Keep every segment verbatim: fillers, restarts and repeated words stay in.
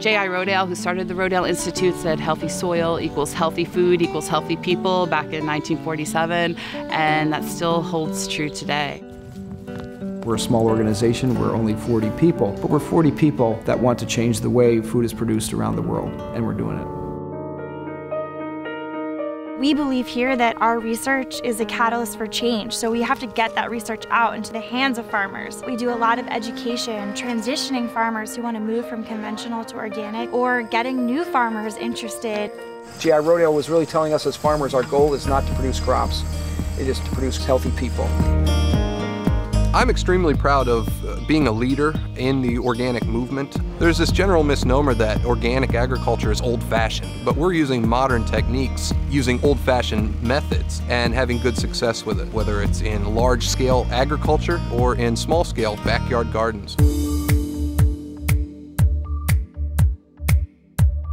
J I Rodale, who started the Rodale Institute, said healthy soil equals healthy food equals healthy people back in nineteen forty-seven, and that still holds true today. We're a small organization, we're only forty people, but we're forty people that want to change the way food is produced around the world, and we're doing it. We believe here that our research is a catalyst for change, so we have to get that research out into the hands of farmers. We do a lot of education, transitioning farmers who want to move from conventional to organic, or getting new farmers interested. J I Rodale was really telling us as farmers, our goal is not to produce crops, it is to produce healthy people. I'm extremely proud of being a leader in the organic movement. There's this general misnomer that organic agriculture is old-fashioned, but we're using modern techniques, using old-fashioned methods, and having good success with it, whether it's in large-scale agriculture or in small-scale backyard gardens.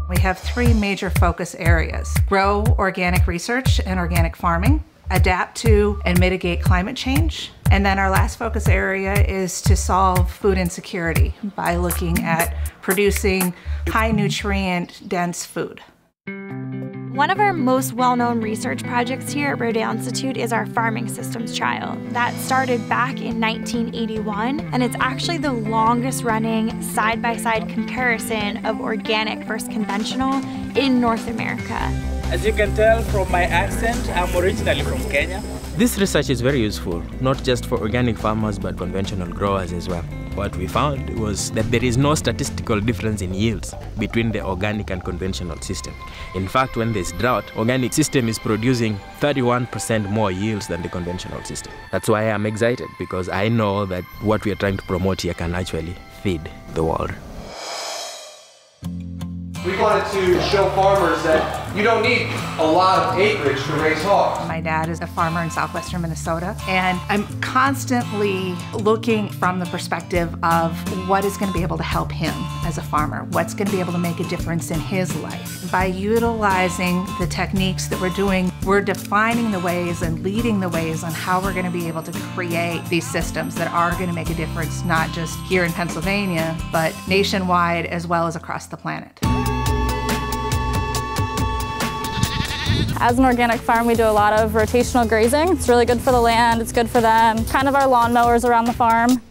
We have three major focus areas: grow organic research and organic farming, adapt to and mitigate climate change, and then our last focus area is to solve food insecurity by looking at producing high nutrient dense food. One of our most well-known research projects here at Rodale Institute is our Farming Systems Trial. That started back in nineteen eighty-one, and it's actually the longest-running side-by-side comparison of organic versus conventional in North America. As you can tell from my accent, I'm originally from Kenya. This research is very useful, not just for organic farmers but conventional growers as well. What we found was that there is no statistical difference in yields between the organic and conventional system. In fact, when there's drought, organic system is producing thirty-one percent more yields than the conventional system. That's why I'm excited, because I know that what we are trying to promote here can actually feed the world. We wanted to show farmers that you don't need a lot of acreage to raise hogs. My dad is a farmer in southwestern Minnesota, and I'm constantly looking from the perspective of what is going to be able to help him as a farmer, what's going to be able to make a difference in his life. By utilizing the techniques that we're doing, we're defining the ways and leading the ways on how we're going to be able to create these systems that are going to make a difference, not just here in Pennsylvania, but nationwide as well as across the planet. As an organic farm, we do a lot of rotational grazing. It's really good for the land, it's good for them. Kind of our lawnmowers around the farm.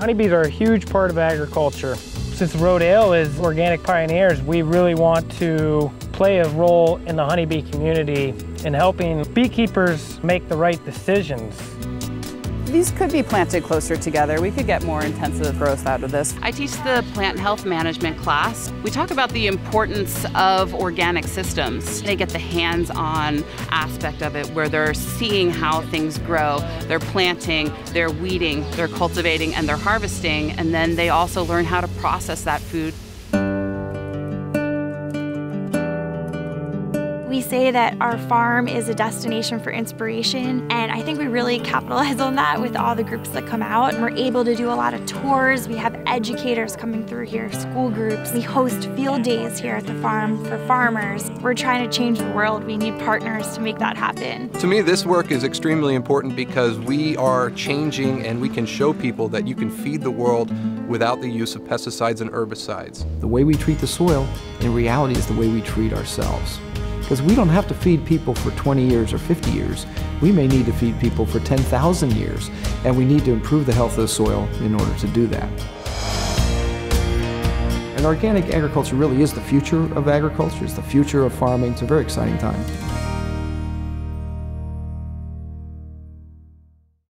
Honeybees are a huge part of agriculture. Since Rodale is organic pioneers, we really want to play a role in the honeybee community in helping beekeepers make the right decisions. These could be planted closer together. We could get more intensive growth out of this. I teach the plant health management class. We talk about the importance of organic systems. They get the hands-on aspect of it where they're seeing how things grow. They're planting, they're weeding, they're cultivating, and they're harvesting, and then they also learn how to process that food. We say that our farm is a destination for inspiration, and I think we really capitalize on that with all the groups that come out. And we're able to do a lot of tours. We have educators coming through here, school groups. We host field days here at the farm for farmers. We're trying to change the world. We need partners to make that happen. To me, this work is extremely important because we are changing, and we can show people that you can feed the world without the use of pesticides and herbicides. The way we treat the soil, in reality, is the way we treat ourselves. Because we don't have to feed people for twenty years or fifty years. We may need to feed people for ten thousand years, and we need to improve the health of the soil in order to do that. And organic agriculture really is the future of agriculture. It's the future of farming. It's a very exciting time.